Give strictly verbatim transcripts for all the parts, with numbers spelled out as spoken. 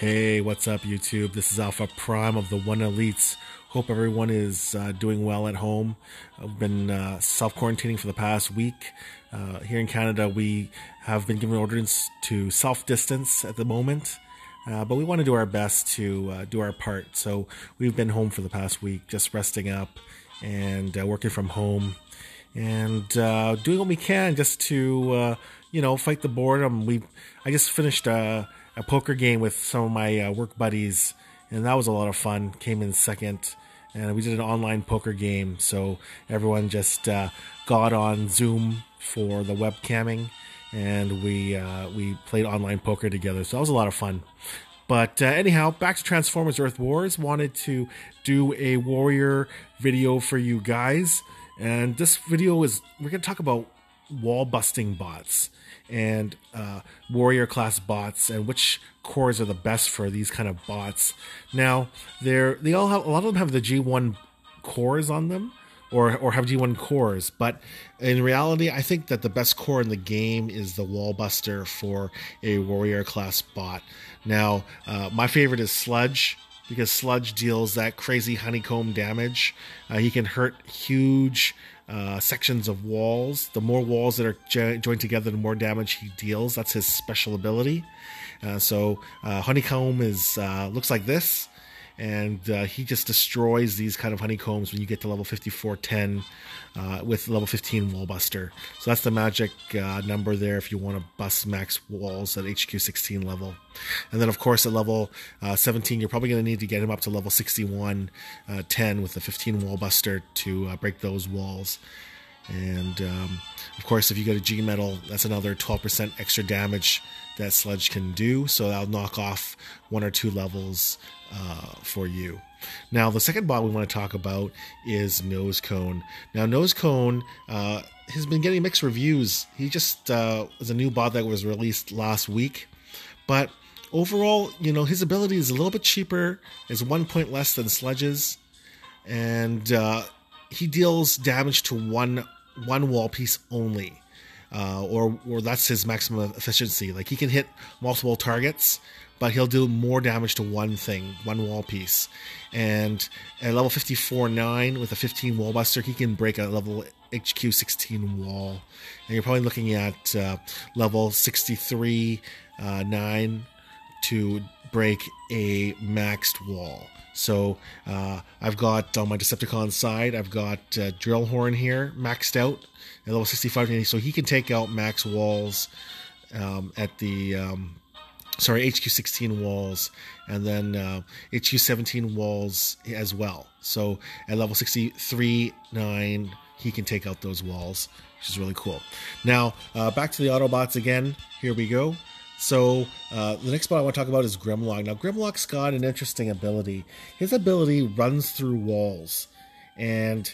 Hey, what's up YouTube? This is Alpha Prime of the One Elite. Hope everyone is uh, doing well at home. I've been uh, self-quarantining for the past week. Uh, here in Canada, we have been given orders to self-distance at the moment, uh, but we want to do our best to uh, do our part. So we've been home for the past week, just resting up and uh, working from home and uh, doing what we can just to, uh, you know, fight the boredom. We, I just finished Uh, a poker game with some of my uh, work buddies, and that was a lot of fun. Came in second, and we did an online poker game, so everyone just uh, got on Zoom for the webcamming, and we uh, we played online poker together, so that was a lot of fun. But uh, anyhow, back to Transformers Earth Wars. Wanted to do a warrior video for you guys, and this video is, we're going to talk about wall busting bots and uh, warrior class bots and which cores are the best for these kind of bots. Now they're they all have, a lot of them have the G one cores on them or, or have G one cores, but in reality I think that the best core in the game is the wall buster for a warrior class bot. Now uh, my favorite is Sludge, because Sludge deals that crazy honeycomb damage. Uh, he can hurt huge Uh, sections of walls. The more walls that are jo joined together, the more damage he deals. That's his special ability. Uh, so uh, honeycomb is uh, looks like this, and uh, he just destroys these kind of honeycombs when you get to level fifty-four ten uh, with level fifteen wall buster. So that's the magic uh, number there if you want to bust max walls at H Q sixteen level. And then of course at level uh, seventeen, you're probably going to need to get him up to level sixty-one ten with the fifteen wall buster to uh, break those walls. And um, of course if you go to G metal, that's another twelve percent extra damage that Sludge can do, so that'll knock off one or two levels uh, for you. Now the second bot we want to talk about is Nosecone. Now Nosecone uh, has been getting mixed reviews. He just uh, was a new bot that was released last week, but overall, you know, his ability is a little bit cheaper, is one point less than Sludge's, and uh, he deals damage to one one wall piece only, uh, or or that's his maximum efficiency. Like he can hit multiple targets, but he'll do more damage to one thing, one wall piece. And at level fifty-four nine with a fifteen wall buster, he can break a level H Q sixteen wall. And you're probably looking at uh, level sixty-three nine to break a maxed wall. So uh, I've got on my Decepticon side, I've got uh, Drillhorn here maxed out at level sixty-five ninety, so he can take out max walls um, at the um, sorry H Q sixteen walls, and then uh, H Q seventeen walls as well. So at level sixty-three nine, he can take out those walls, which is really cool. Now uh, back to the Autobots again. Here we go. So uh, the next bot I want to talk about is Grimlock. Now Grimlock's got an interesting ability. His ability runs through walls, and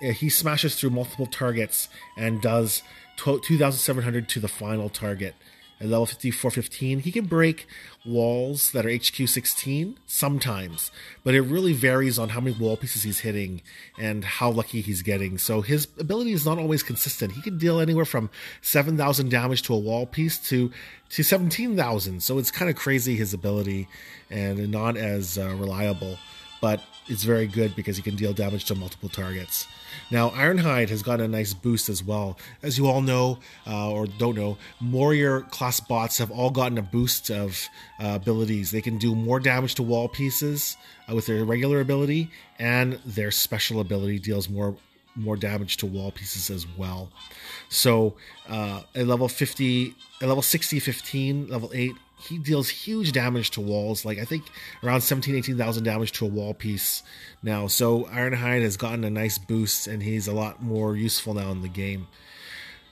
he smashes through multiple targets and does two thousand seven hundred to the final target. At level fifty-four fifteen, he can break walls that are H Q sixteen sometimes, but it really varies on how many wall pieces he's hitting and how lucky he's getting. So his ability is not always consistent. He can deal anywhere from seven thousand damage to a wall piece to, to seventeen thousand. So it's kind of crazy, his ability, and not as uh, reliable, but it's very good because he can deal damage to multiple targets. Now Ironhide has got a nice boost as well. As you all know, uh, or don't know, warrior class bots have all gotten a boost of uh, abilities. They can do more damage to wall pieces uh, with their regular ability, and their special ability deals more more damage to wall pieces as well. So uh, at level fifty, at level sixty fifteen, level eight, he deals huge damage to walls, like I think around seventeen, eighteen thousand damage to a wall piece now. So Ironhide has gotten a nice boost, and he's a lot more useful now in the game.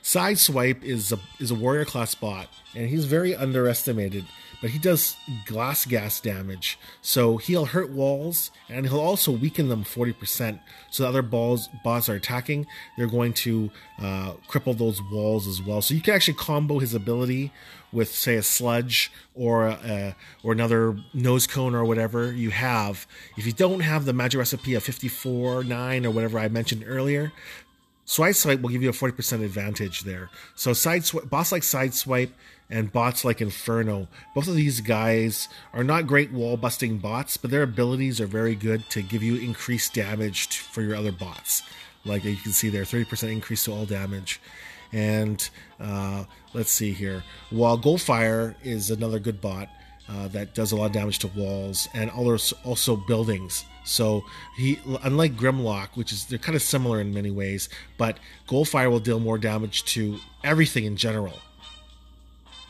Sideswipe is a, is a warrior class bot, and he's very underestimated, but he does glass gas damage. So he'll hurt walls, and he'll also weaken them forty percent. So the other balls, bots are attacking, they're going to uh, cripple those walls as well. So you can actually combo his ability with, say, a Sludge or a, or another Nosecone or whatever you have. If you don't have the magic recipe of fifty-four nine or whatever I mentioned earlier, Sideswipe will give you a forty percent advantage there. So Sideswipe, boss like Sideswipe and bots like Inferno. Both of these guys are not great wall-busting bots, but their abilities are very good to give you increased damage to, for your other bots. Like you can see there, thirty percent increase to all damage. And uh, let's see here. While Goldfire is another good bot uh, that does a lot of damage to walls and also buildings. So he, unlike Grimlock, which is they're kind of similar in many ways, but Goldfire will deal more damage to everything in general.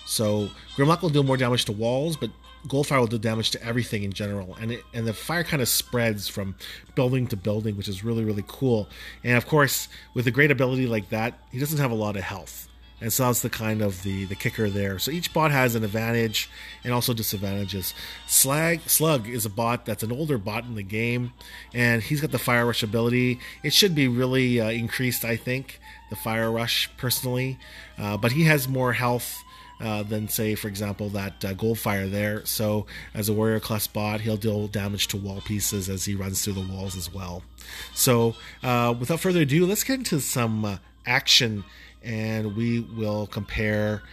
So Grimlock will deal more damage to walls, but Goldfire will do damage to everything in general, and it, and the fire kind of spreads from building to building, which is really, really cool. And of course, with a great ability like that, he doesn't have a lot of health, and so that's the kind of the, the kicker there. So each bot has an advantage and also disadvantages. Slag, Slug is a bot that's an older bot in the game, and he's got the Fire Rush ability. It should be really uh, increased, I think, the Fire Rush personally, uh, but he has more health Uh, than say, for example, that uh, Goldfire there. So as a warrior class bot, he'll deal damage to wall pieces as he runs through the walls as well. So uh, without further ado, let's get into some uh, action, and we will compare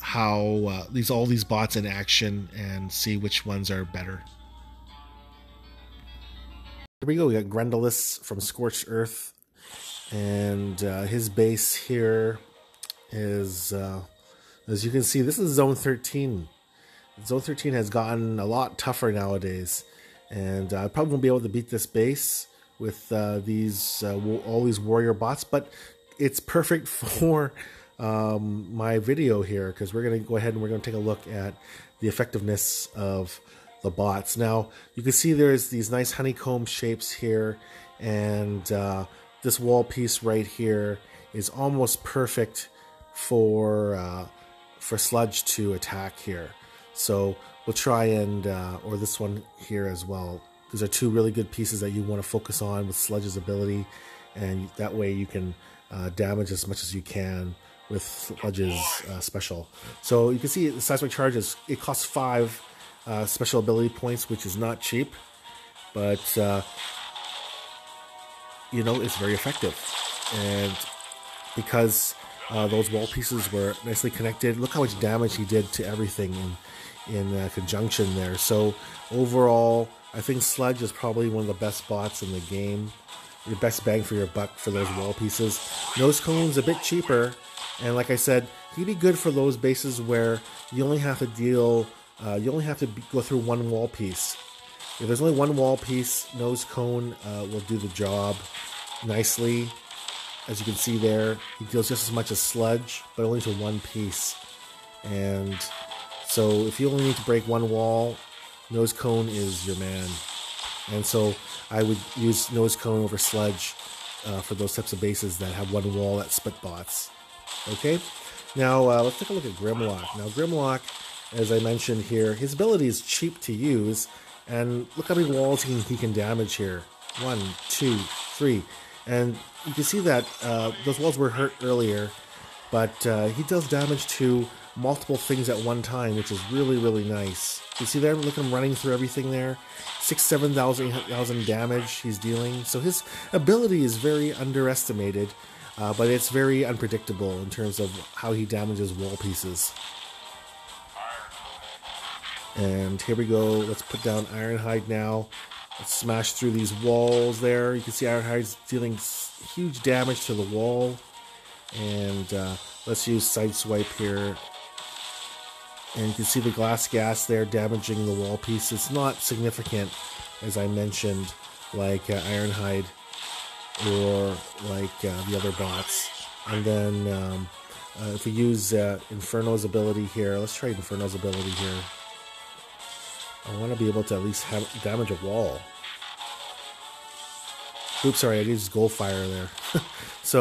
how uh, these all these bots in action and see which ones are better. Here we go. We got Grendelis from Scorched Earth, and uh, his base here is... Uh, As you can see, this is Zone thirteen. Zone thirteen has gotten a lot tougher nowadays, and I uh, probably won't be able to beat this base with uh, these uh, all these warrior bots, but it's perfect for um, my video here, because we're going to go ahead and we're going to take a look at the effectiveness of the bots. Now, you can see there's these nice honeycomb shapes here, and uh, this wall piece right here is almost perfect for... Uh, for Sludge to attack here. So we'll try and, uh, or this one here as well. These are two really good pieces that you want to focus on with Sludge's ability, and that way you can uh, damage as much as you can with Sludge's uh, special. So you can see the Seismic Charge, is, it costs five uh, special ability points, which is not cheap, but uh, you know, it's very effective. And because Uh, those wall pieces were nicely connected. Look how much damage he did to everything in, in uh, conjunction there. So overall, I think Sludge is probably one of the best bots in the game. Your best bang for your buck for those wall pieces. Nosecone's a bit cheaper, and like I said, he'd be good for those bases where you only have to deal, uh, you only have to be, go through one wall piece. If there's only one wall piece, Nosecone uh, will do the job nicely. As you can see there, he deals just as much as Sludge, but only to one piece. And so if you only need to break one wall, Nosecone is your man. And so I would use Nosecone over Sludge uh, for those types of bases that have one wall that split bots. Okay? Now, uh, let's take a look at Grimlock. Now, Grimlock, as I mentioned here, his ability is cheap to use. And look how many walls he, he can damage here. One, two, three. And you can see that uh, those walls were hurt earlier, but uh, he does damage to multiple things at one time, which is really, really nice. You see there, look at him running through everything there. six, seven thousand damage he's dealing. So his ability is very underestimated, uh, but it's very unpredictable in terms of how he damages wall pieces. And here we go. Let's put down Ironhide now. Let's smash through these walls there. You can see Ironhide's dealing huge damage to the wall. And uh, let's use Sideswipe here. And you can see the glass gas there damaging the wall piece. It's not significant, as I mentioned, like uh, Ironhide or like uh, the other bots. And then um, uh, if we use uh, Inferno's ability here, let's try Inferno's ability here. I want to be able to at least have damage a wall. Oops, sorry, I used Goldfire there. So,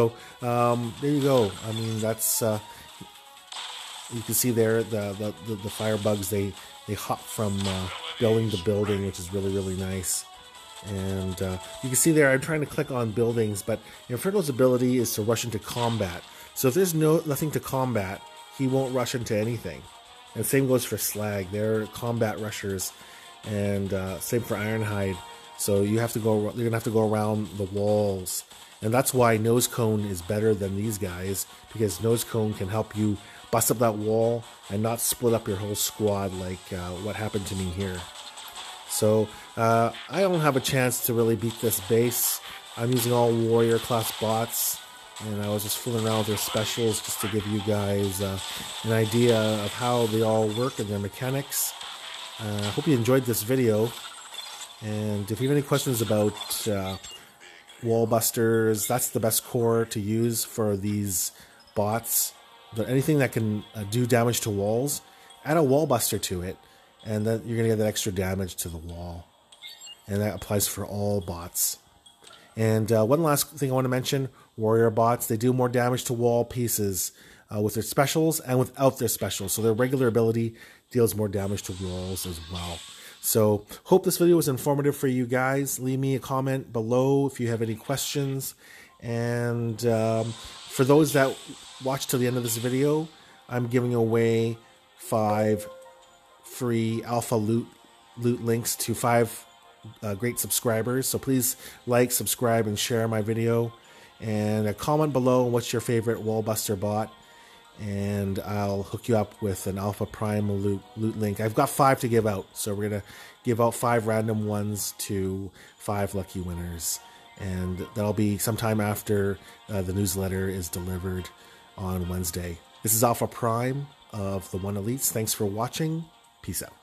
um, there you go. I mean, that's... Uh, you can see there, the, the, the firebugs, they, they hop from uh, building to building, which is really, really nice. And uh, you can see there, I'm trying to click on buildings, but Inferno's ability is to rush into combat. So if there's no nothing to combat, he won't rush into anything. And same goes for Slag. They're combat rushers, and uh, same for Ironhide. So you have to go. You're gonna have to go around the walls, and that's why Nosecone is better than these guys, because Nosecone can help you bust up that wall and not split up your whole squad like uh, what happened to me here. So uh, I don't have a chance to really beat this base. I'm using all warrior class bots, and I was just fooling around with their specials just to give you guys uh, an idea of how they all work and their mechanics. I uh, hope you enjoyed this video, and if you have any questions about uh, wall busters, that's the best core to use for these bots. But anything that can uh, do damage to walls, add a wall buster to it, and then you're going to get that extra damage to the wall. And that applies for all bots. And uh, one last thing I want to mention, warrior bots, they do more damage to wall pieces uh, with their specials and without their specials. So their regular ability deals more damage to walls as well. So hope this video was informative for you guys. Leave me a comment below if you have any questions. And um, for those that watch till the end of this video, I'm giving away five free alpha loot loot links to five uh, great subscribers. So please like, subscribe, and share my video, and a comment below what's your favorite wallbuster bot, and I'll hook you up with an Alpha Prime loot, loot link. I've got five to give out, so we're gonna give out five random ones to five lucky winners, and that'll be sometime after uh, the newsletter is delivered on Wednesday. This is Alpha Prime of the One Elites. Thanks for watching. Peace out.